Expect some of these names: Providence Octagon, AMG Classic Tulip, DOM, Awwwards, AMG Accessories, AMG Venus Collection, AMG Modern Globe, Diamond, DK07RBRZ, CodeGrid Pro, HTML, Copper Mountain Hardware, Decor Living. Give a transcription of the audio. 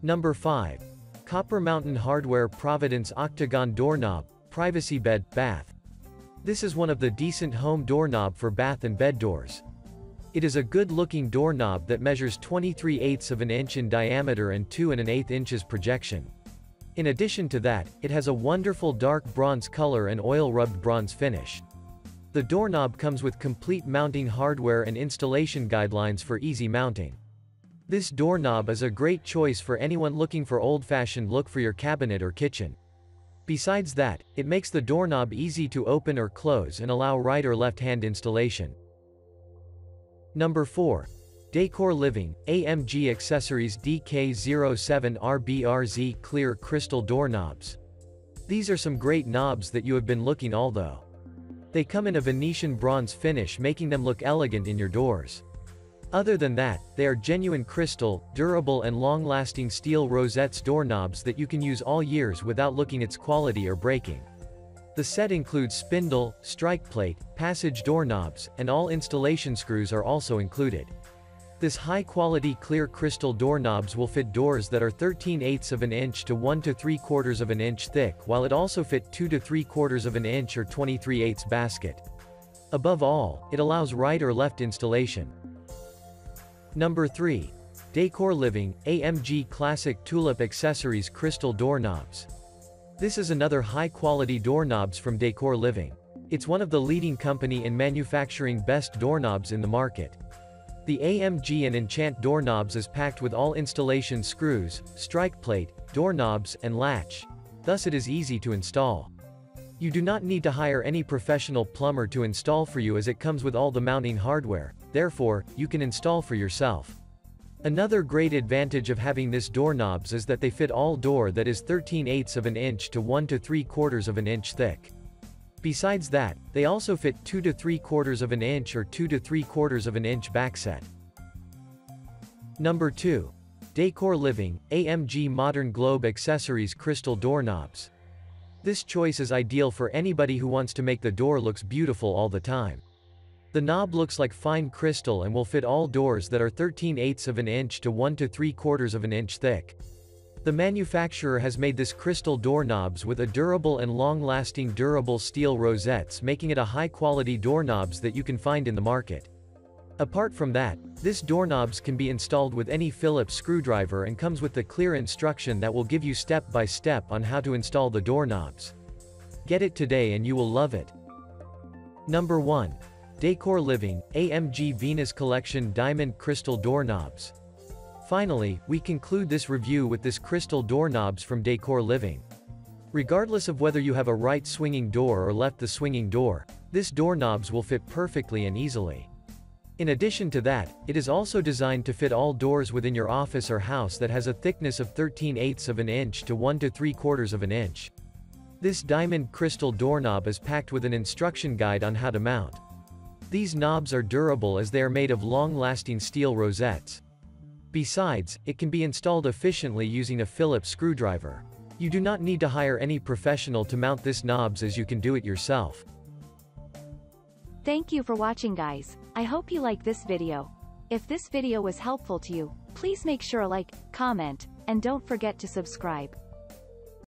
Number 5. Copper Mountain Hardware Providence Octagon Doorknob, Privacy Bed, Bath. This is one of the decent home doorknob for bath and bed doors. It is a good-looking doorknob that measures 23/8 of an inch in diameter and 2 1/8 inches projection. In addition to that, it has a wonderful dark bronze color and oil-rubbed bronze finish. The doorknob comes with complete mounting hardware and installation guidelines for easy mounting. This doorknob is a great choice for anyone looking for old-fashioned look for your cabinet or kitchen. Besides that, it makes the doorknob easy to open or close and allow right or left-hand installation. Number 4. Decor Living, AMG Accessories DK07RBRZ Clear Crystal Doorknobs. These are some great knobs that you have been looking although. They come in a Venetian bronze finish, making them look elegant in your doors. Other than that, they are genuine crystal, durable and long-lasting steel rosettes doorknobs that you can use all years without looking its quality or breaking. The set includes spindle, strike plate, passage doorknobs, and all installation screws are also included. This high-quality clear crystal doorknobs will fit doors that are 13/8 of an inch to 1 3/4 of an inch thick, while it also fit 2 3/4 of an inch or 23/8 basket. Above all, it allows right or left installation. Number 3. Decor Living, AMG Classic Tulip Accessories Crystal Doorknobs. This is another high-quality doorknobs from Decor Living. It's one of the leading company in manufacturing best doorknobs in the market. The AMG and Enchant doorknobs is packed with all installation screws, strike plate, doorknobs, and latch. Thus it is easy to install. You do not need to hire any professional plumber to install for you as it comes with all the mounting hardware, therefore, you can install for yourself. Another great advantage of having this doorknobs is that they fit all door that is 13/8 of an inch to 1 3/4 of an inch thick. Besides that, they also fit 2 3/4 of an inch or 2 3/4 of an inch backset. Number 2. Decor Living, AMG Modern Globe Accessories Crystal Doorknobs. This choice is ideal for anybody who wants to make the door looks beautiful all the time. The knob looks like fine crystal and will fit all doors that are 13/8 of an inch to 1 3/4 of an inch thick. The manufacturer has made this crystal doorknobs with a durable and long-lasting durable steel rosettes, making it a high-quality doorknobs that you can find in the market. Apart from that, this doorknobs can be installed with any Phillips screwdriver and comes with the clear instruction that will give you step-by-step on how to install the doorknobs. Get it today and you will love it. Number 1. Decor Living, AMG Venus Collection Diamond Crystal Doorknobs. Finally, we conclude this review with this crystal doorknobs from Decor Living. Regardless of whether you have a right swinging door or left the swinging door, this doorknobs will fit perfectly and easily. In addition to that, it is also designed to fit all doors within your office or house that has a thickness of 13/8 of an inch to 1 3/4 of an inch. This diamond crystal doorknob is packed with an instruction guide on how to mount. These knobs are durable as they are made of long-lasting steel rosettes. Besides, it can be installed efficiently using a Phillips screwdriver. You do not need to hire any professional to mount this knobs as you can do it yourself. Thank you for watching guys. I hope you like this video. If this video was helpful to you, please make sure to like, comment, and don't forget to subscribe.